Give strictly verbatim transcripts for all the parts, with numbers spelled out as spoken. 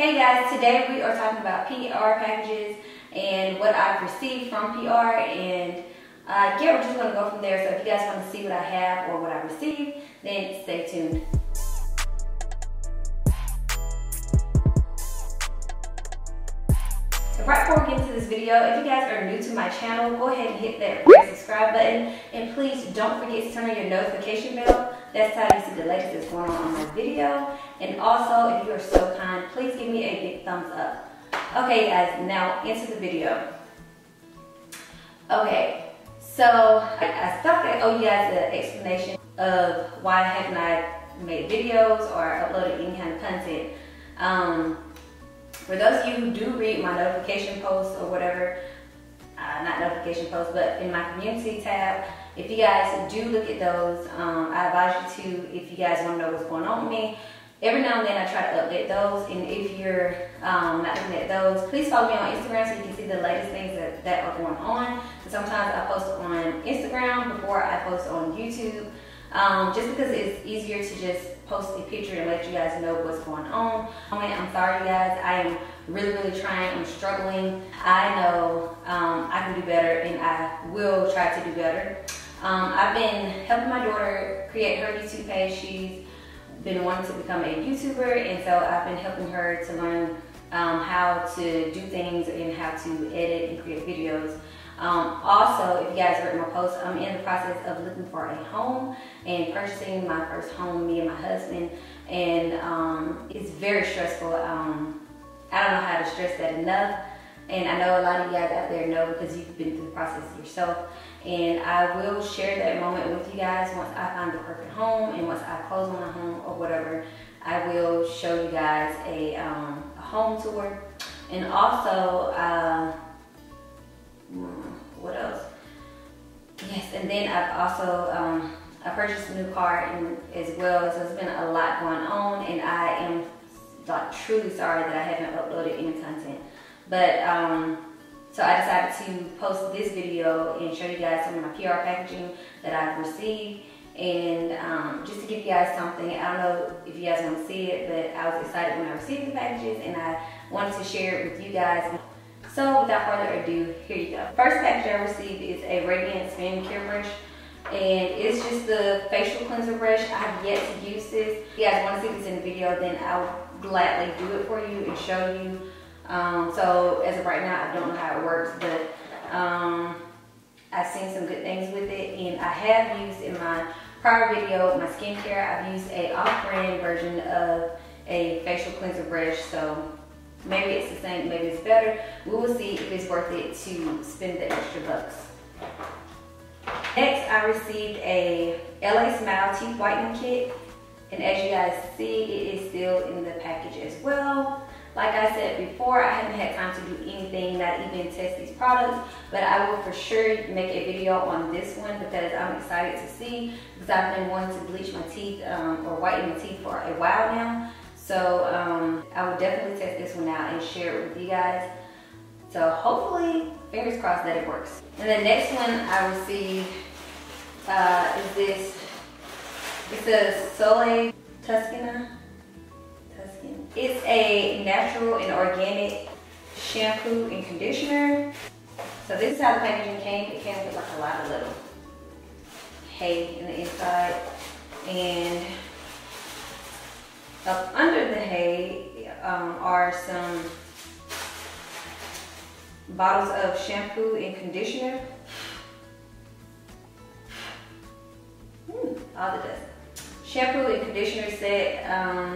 Hey guys, today we are talking about P R packages and what I've received from P R, and uh, yeah, we're just going to go from there. So if you guys want to see what I have or what I received, then stay tuned. Right before we get into this video, if you guys are new to my channel, go ahead and hit that red subscribe button, and please don't forget to turn on your notification bell. That's how you see the latest that's going on in my video. And also, if you are so kind, please give me a big thumbs up. Okay guys, now into the video. Okay, so I, I thought I owe you guys an explanation of why haven't I made videos or uploaded any kind of content. Um, For those of you who do read my notification posts or whatever, uh, not notification posts, but in my community tab, if you guys do look at those, um, I advise you to, if you guys want to know what's going on with me, every now and then I try to update those. And if you're um, not looking at those, please follow me on Instagram so you can see the latest things that, that are going on. Sometimes I post on Instagram before I post on YouTube, um, just because it's easier to just post a picture and let you guys know what's going on. I'm sorry guys, I am really, really trying, I'm struggling. I know um, I can do better, and I will try to do better. Um, I've been helping my daughter create her YouTube page. She's been wanting to become a YouTuber, and so I've been helping her to learn um, how to do things and how to edit and create videos. Um, also, if you guys read my post, I'm in the process of looking for a home and purchasing my first home, me and my husband, and um, it's very stressful. Um, I don't know how to stress that enough, and I know a lot of you guys out there know because you've been through the process yourself, and I will share that moment with you guys once I find the perfect home, and once I close on a home or whatever, I will show you guys a, um, a home tour. And also, uh, what else? Yes, and then I've also um, I purchased a new car and, as well, so it's been a lot going on, and I am like truly sorry that I haven't uploaded any content. But um, so I decided to post this video and show you guys some of my P R packaging that I've received, and um, just to give you guys something. I don't know if you guys want to see it, but I was excited when I received the packages, and I wanted to share it with you guys. So without further ado, here you go. First package I received is a Radiant Skin Care Brush, and it's just the facial cleanser brush. I have yet to use this. If you guys want to see this in the video, then I'll gladly do it for you and show you. Um, so as of right now, I don't know how it works, but um, I've seen some good things with it, and I have used in my prior video, my skincare, I've used a off-brand version of a facial cleanser brush. So maybe it's the same, maybe it's better. We will see if it's worth it to spend the extra bucks. Next, I received a L A Smile Teeth Whitening Kit. And as you guys see, it is still in the package as well. Like I said before, I haven't had time to do anything, not even test these products, but I will for sure make a video on this one because I'm excited to see, because I've been wanting to bleach my teeth um, or whiten my teeth for a while now. So um, I will definitely test this one out and share it with you guys. So hopefully, fingers crossed that it works. And the next one I received uh, is this. It's a Soleil Tuscana. Tuscan. It's a natural and organic shampoo and conditioner. So this is how the packaging came. It came with like a lot of little hay in the inside, and up under the hay um, are some bottles of shampoo and conditioner. Ooh, all the dust. Shampoo and conditioner set. Um,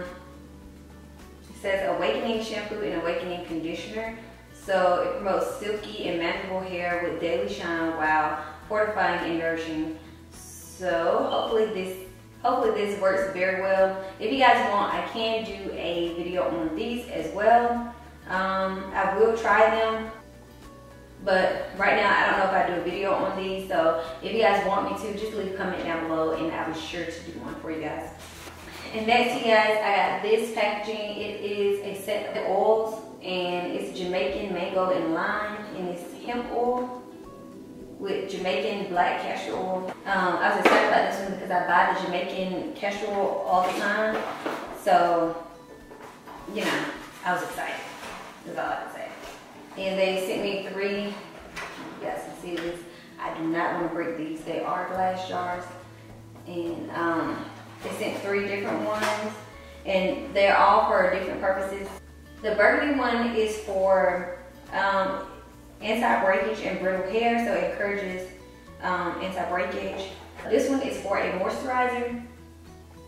it says awakening shampoo and awakening conditioner. So it promotes silky and manageable hair with daily shine while fortifying and nourishing. So hopefully this. Hopefully this works very well. If you guys want, I can do a video on these as well. Um, I will try them, but right now I don't know if I do a video on these. So if you guys want me to, just leave a comment down below and I'll be sure to do one for you guys. And next, you guys, I got this packaging. It is a set of oils, and it's Jamaican Mango and Lime, and it's hemp oil with Jamaican black castor oil. Um, I was excited about this one because I buy the Jamaican castor oil all the time. So, you know, I was excited. That's all I can say. And they sent me three. You guys can see this. I do not want to break these. They are glass jars. And um, they sent three different ones. And they're all for different purposes. The burgundy one is for um, anti-breakage and brittle hair, so it encourages um, anti-breakage. This one is for a moisturizer,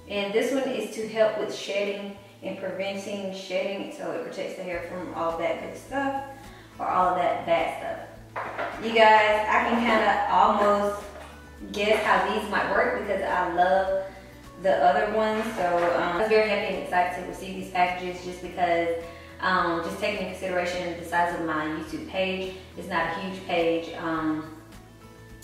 and this one is to help with shedding and preventing shedding, so it protects the hair from all that good stuff or all that bad stuff. You guys, I can kind of almost guess how these might work because I love the other ones, so um, I was very happy and excited to receive these packages just because um, just taking into consideration the size of my YouTube page, it's not a huge page, um,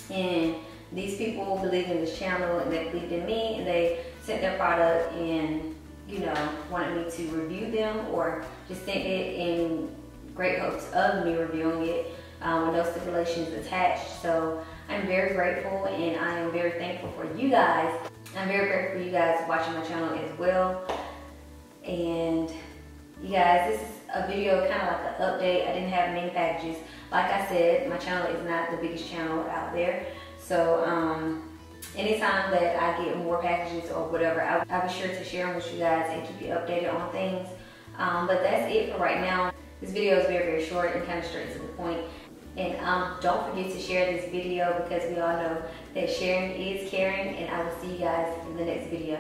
and these people believe in this channel and they believed in me and they sent their product and, you know, wanted me to review them or just sent it in great hopes of me reviewing it um, with no stipulations attached. So I'm very grateful and I am very thankful for you guys. I'm very grateful for you guys watching my channel as well. And you guys, this is a video kind of like an update. I didn't have many packages. Like I said, my channel is not the biggest channel out there. So um, anytime that I get more packages or whatever, I, I'll be sure to share them with you guys and keep you updated on things. Um, but that's it for right now. This video is very, very short and kind of straight to the point. And um, don't forget to share this video because we all know that sharing is caring. And I will see you guys in the next video.